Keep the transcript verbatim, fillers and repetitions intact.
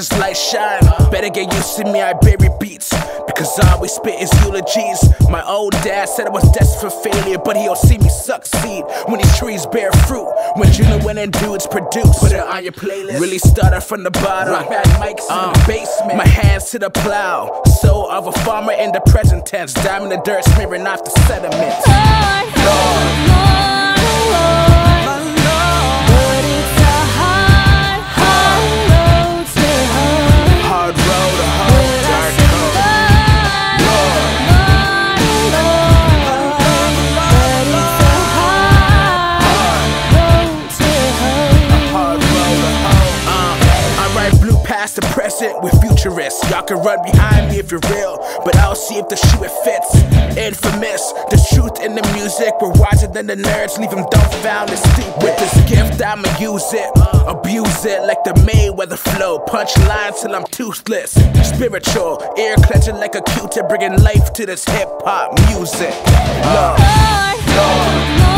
as light shine. Better get used to me, I bury beats, because I always spit his eulogies. My old dad said I was destined for failure, but he'll see me succeed when these trees bear fruit, when genuine and dudes produce. Put it on your playlist. Really started from the bottom. Rock bad mics um, in the basement. My hands to the plow, soul of a farmer in the present tense. Diamond in the dirt, smearing off the sediments. Lord, Lord, Lord, to press it with futurists. Y'all can run behind me if you're real, but I'll see if the shoe it fits. Infamous, the truth in the music. We're wiser than the nerds, leave them dumbfounded, stupid. With this gift, I'ma use it, abuse it like the Mayweather flow. Punch lines till I'm toothless. Spiritual, ear clenching like a Q-tip, bringing life to this hip hop music. Love, love, love.